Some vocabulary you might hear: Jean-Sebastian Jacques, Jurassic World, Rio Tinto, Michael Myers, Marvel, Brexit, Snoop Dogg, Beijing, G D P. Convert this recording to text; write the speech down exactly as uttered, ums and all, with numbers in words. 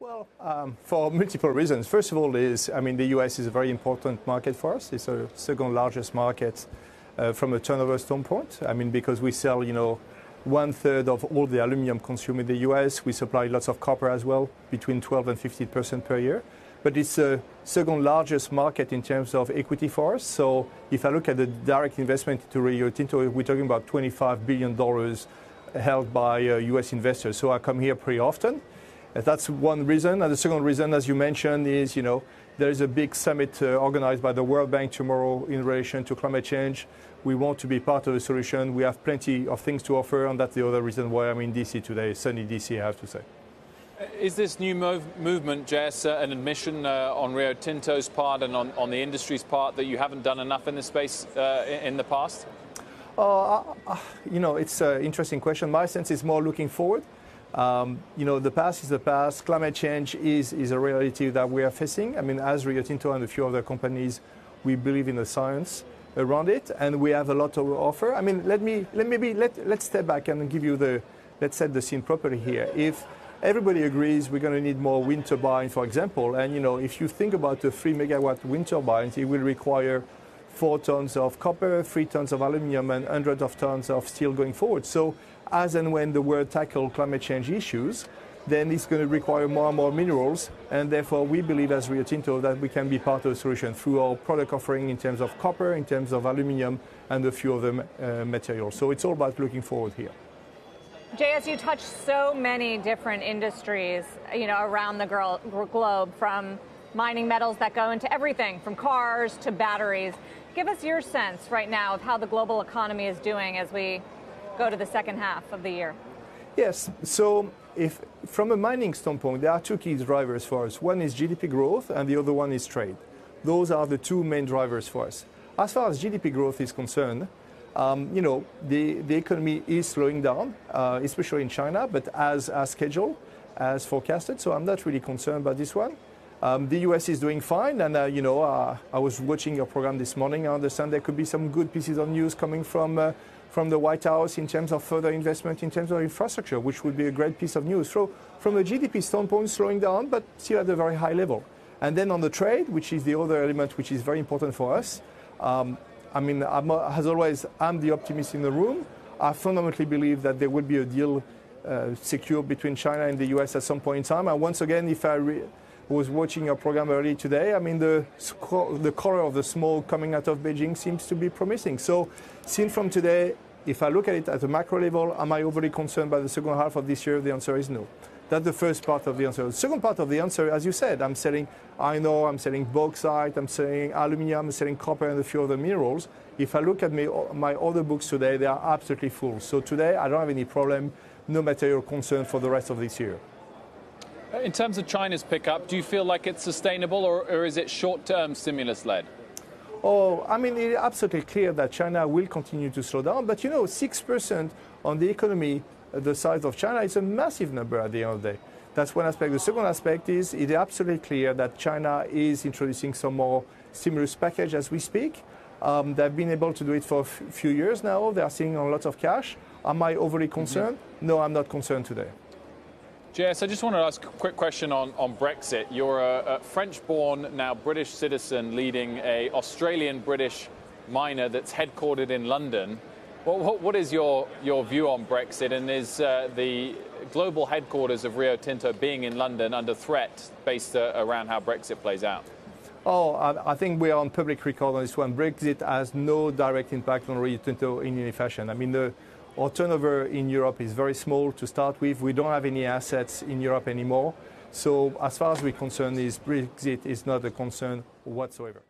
Well, um, for multiple reasons. First of all, is I mean, the U S is a very important market for us. It's our second largest market uh, from a turnover standpoint. I mean, because we sell, you know, one third of all the aluminum consumed in the U S. We supply lots of copper as well, between twelve and fifteen percent per year. But it's the second largest market in terms of equity for us. So if I look at the direct investment into Rio Tinto, we're talking about twenty-five billion dollars held by uh, U S investors. So I come here pretty often. That's one reason. And the second reason, as you mentioned, is, you know, there is a big summit uh, organized by the World Bank tomorrow in relation to climate change. We want to be part of the solution. We have plenty of things to offer, and that's the other reason why I'm in D C today, sunny D C, I have to say. Is this new move, movement, J S, uh, an admission uh, on Rio Tinto's part and on, on the industry's part that you haven't done enough in this space uh, in, in the past? Uh, you know, it's an interesting question. My sense is more looking forward. Um, you know, the past is the past. Climate change is, is a reality that we are facing. I mean, as Rio Tinto and a few other companies, we believe in the science around it, and we have a lot to offer. I mean, let me, let maybe let, let's step back and give you the, let's set the scene properly here. If everybody agrees we're going to need more wind turbines, for example, and, you know, if you think about the three megawatt wind turbines, it will require four tons of copper, three tons of aluminum, and hundreds of tons of steel going forward. So as and when the world tackles climate change issues, then it's going to require more and more minerals, and therefore we believe as Rio Tinto that we can be part of the solution through our product offering in terms of copper, in terms of aluminum, and a few other uh, materials. So it's all about looking forward here. J S, you touch so many different industries, you know, around the girl, globe, from mining metals that go into everything from cars to batteries. Give us your sense right now of how the global economy is doing as we go to the second half of the year. Yes, so if from a mining standpoint, there are two key drivers for us. One is G D P growth and the other one is trade. Those are the two main drivers for us. As far as G D P growth is concerned, um, you know, the, the economy is slowing down, uh, especially in China, but as, as scheduled, as forecasted, so I'm not really concerned about this one. Um, the U S is doing fine, and, uh, you know, uh, I was watching your program this morning. I understand there could be some good pieces of news coming from, uh, from the White House in terms of further investment, in terms of infrastructure, which would be a great piece of news. So from a G D P standpoint, slowing down, but still at a very high level. And then on the trade, which is the other element which is very important for us, um, I mean, I'm, as always, I'm the optimist in the room. I fundamentally believe that there will be a deal uh, secured between China and the U S at some point in time. And once again, if I... Re was watching your program earlier today, I mean, the, the color of the smoke coming out of Beijing seems to be promising. So, seen from today, if I look at it at a macro level, am I overly concerned by the second half of this year? The answer is no. That's the first part of the answer. The second part of the answer, as you said, I'm selling iron ore, I'm selling bauxite, I'm selling aluminum, I'm selling copper and a few other minerals. If I look at my, my other books today, they are absolutely full. So today, I don't have any problem, no material concern for the rest of this year. In terms of China's pickup, do you feel like it's sustainable, or, or is it short-term stimulus-led? Oh, I mean, it's absolutely clear that China will continue to slow down. But, you know, six percent on the economy the size of China is a massive number at the end of the day. That's one aspect. The second aspect is it is absolutely clear that China is introducing some more stimulus package as we speak. Um, they've been able to do it for a few years now. They are sitting on lots of cash. Am I overly concerned? Mm-hmm. No, I'm not concerned today. J S, I just wanted to ask a quick question on, on Brexit. You're a, a French-born, now British citizen leading a Australian-British miner that's headquartered in London. Well, what, what is your, your view on Brexit, and is uh, the global headquarters of Rio Tinto being in London under threat based uh, around how Brexit plays out? Oh, I, I think we are on public record on this one. Brexit has no direct impact on Rio Tinto in any fashion. I mean, the Our turnover in Europe is very small to start with. We don't have any assets in Europe anymore. So as far as we're concerned, Brexit is not a concern whatsoever.